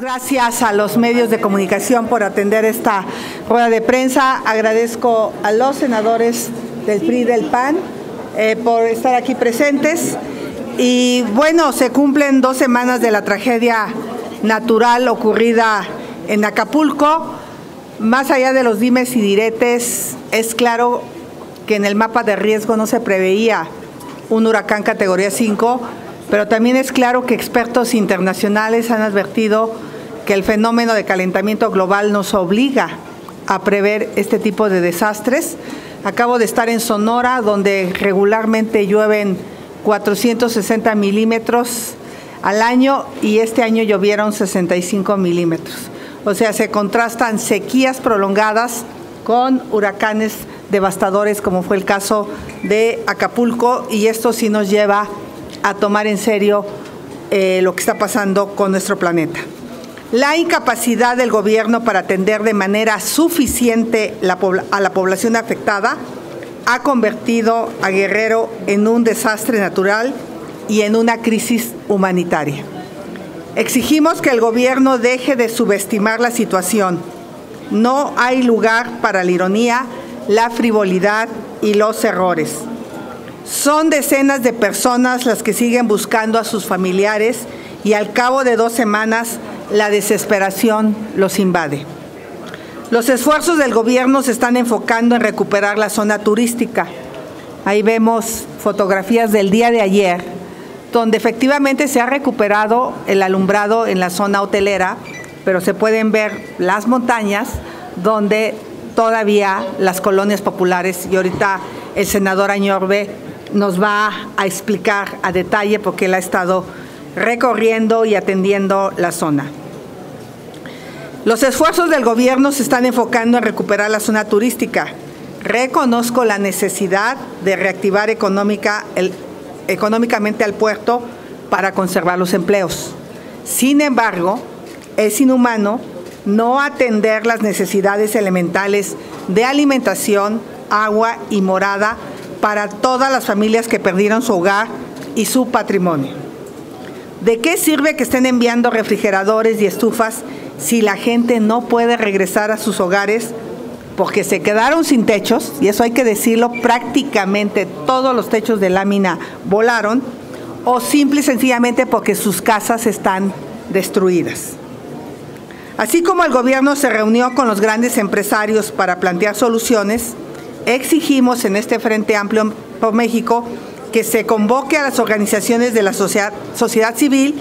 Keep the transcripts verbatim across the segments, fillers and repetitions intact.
Gracias a los medios de comunicación por atender esta rueda de prensa. Agradezco a los senadores del P R I y del P A N eh, por estar aquí presentes. Y bueno, se cumplen dos semanas de la tragedia natural ocurrida en Acapulco. Más allá de los dimes y diretes, es claro que en el mapa de riesgo no se preveía un huracán categoría cinco, pero también es claro que expertos internacionales han advertido que el fenómeno de calentamiento global nos obliga a prever este tipo de desastres. Acabo de estar en Sonora, donde regularmente llueven cuatrocientos sesenta milímetros al año y este año llovieron sesenta y cinco milímetros. O sea, se contrastan sequías prolongadas con huracanes devastadores, como fue el caso de Acapulco, y esto sí nos lleva a tomar en serio eh, lo que está pasando con nuestro planeta. La incapacidad del gobierno para atender de manera suficiente la a la población afectada ha convertido a Guerrero en un desastre natural y en una crisis humanitaria. Exigimos que el gobierno deje de subestimar la situación. No hay lugar para la ironía, la frivolidad y los errores. Son decenas de personas las que siguen buscando a sus familiares y al cabo de dos semanas la desesperación los invade. Los esfuerzos del gobierno se están enfocando en recuperar la zona turística. Ahí vemos fotografías del día de ayer, donde efectivamente se ha recuperado el alumbrado en la zona hotelera, pero se pueden ver las montañas donde todavía las colonias populares, y ahorita el senador Añorbe nos va a explicar a detalle porque él ha estado recorriendo y atendiendo la zona. Los esfuerzos del gobierno se están enfocando en recuperar la zona turística. Reconozco la necesidad de reactivar económica, el, económicamente al puerto para conservar los empleos. Sin embargo, es inhumano no atender las necesidades elementales de alimentación, agua y morada para todas las familias que perdieron su hogar y su patrimonio. ¿De qué sirve que estén enviando refrigeradores y estufas si la gente no puede regresar a sus hogares porque se quedaron sin techos? Y eso hay que decirlo, prácticamente todos los techos de lámina volaron, o simple y sencillamente porque sus casas están destruidas. Así como el gobierno se reunió con los grandes empresarios para plantear soluciones, exigimos en este Frente Amplio por México que se convoque a las organizaciones de la sociedad civil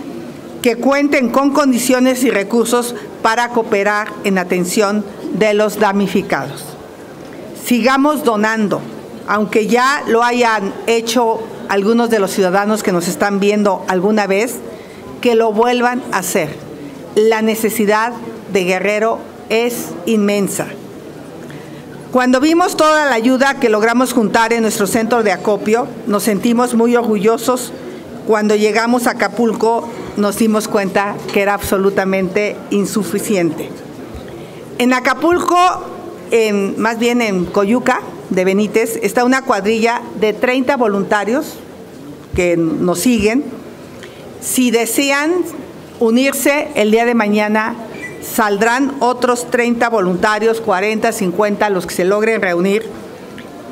que cuenten con condiciones y recursos para cooperar en atención de los damnificados. Sigamos donando, aunque ya lo hayan hecho algunos de los ciudadanos que nos están viendo alguna vez, que lo vuelvan a hacer. La necesidad de Guerrero es inmensa. Cuando vimos toda la ayuda que logramos juntar en nuestro centro de acopio, nos sentimos muy orgullosos. Cuando llegamos a Acapulco, nos dimos cuenta que era absolutamente insuficiente. En Acapulco, en, más bien en Coyuca de Benítez, está una cuadrilla de treinta voluntarios que nos siguen. Si desean unirse el día de mañana, saldrán otros treinta voluntarios, cuarenta, cincuenta, los que se logren reunir,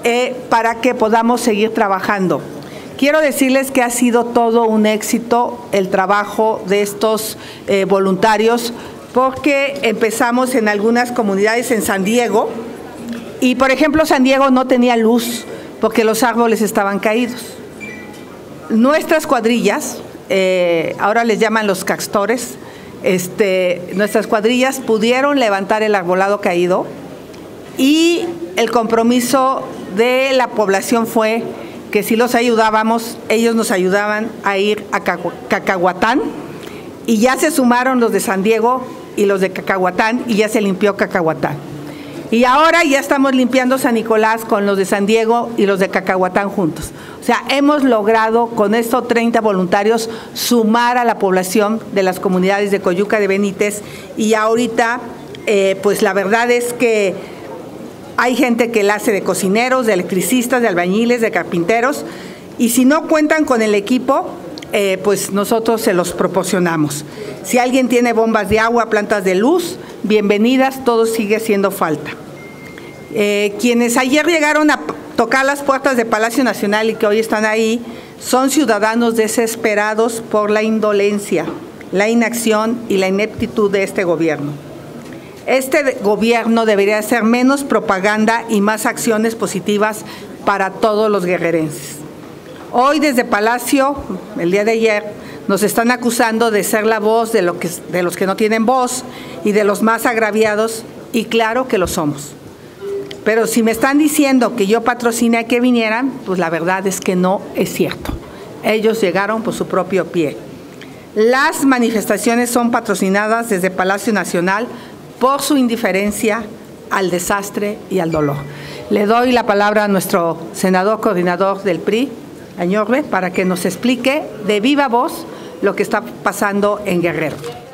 eh, para que podamos seguir trabajando. Quiero decirles que ha sido todo un éxito el trabajo de estos eh, voluntarios, porque empezamos en algunas comunidades en San Diego y, por ejemplo, San Diego no tenía luz porque los árboles estaban caídos. Nuestras cuadrillas, eh, ahora les llaman los castores, Este, nuestras cuadrillas pudieron levantar el arbolado caído, y el compromiso de la población fue que si los ayudábamos, ellos nos ayudaban a ir a Cacahuatán, y ya se sumaron los de San Diego y los de Cacahuatán, y ya se limpió Cacahuatán. Y ahora ya estamos limpiando San Nicolás con los de San Diego y los de Cacahuatán juntos. O sea, hemos logrado con estos treinta voluntarios sumar a la población de las comunidades de Coyuca de Benítez, y ahorita eh, pues la verdad es que hay gente que la hace de cocineros, de electricistas, de albañiles, de carpinteros, y si no cuentan con el equipo, eh, pues nosotros se los proporcionamos. Si alguien tiene bombas de agua, plantas de luz, bienvenidas, todo sigue haciendo falta. Eh, quienes ayer llegaron a tocar las puertas de Palacio Nacional y que hoy están ahí, son ciudadanos desesperados por la indolencia, la inacción y la ineptitud de este gobierno. Este gobierno debería hacer menos propaganda y más acciones positivas para todos los guerrerenses. Hoy desde Palacio, el día de ayer, nos están acusando de ser la voz de, lo que, de los que no tienen voz y de los más agraviados, y claro que lo somos. Pero si me están diciendo que yo patrociné a que vinieran, pues la verdad es que no es cierto. Ellos llegaron por su propio pie. Las manifestaciones son patrocinadas desde Palacio Nacional por su indiferencia al desastre y al dolor. Le doy la palabra a nuestro senador coordinador del P R I, Añorbe, para que nos explique de viva voz lo que está pasando en Guerrero.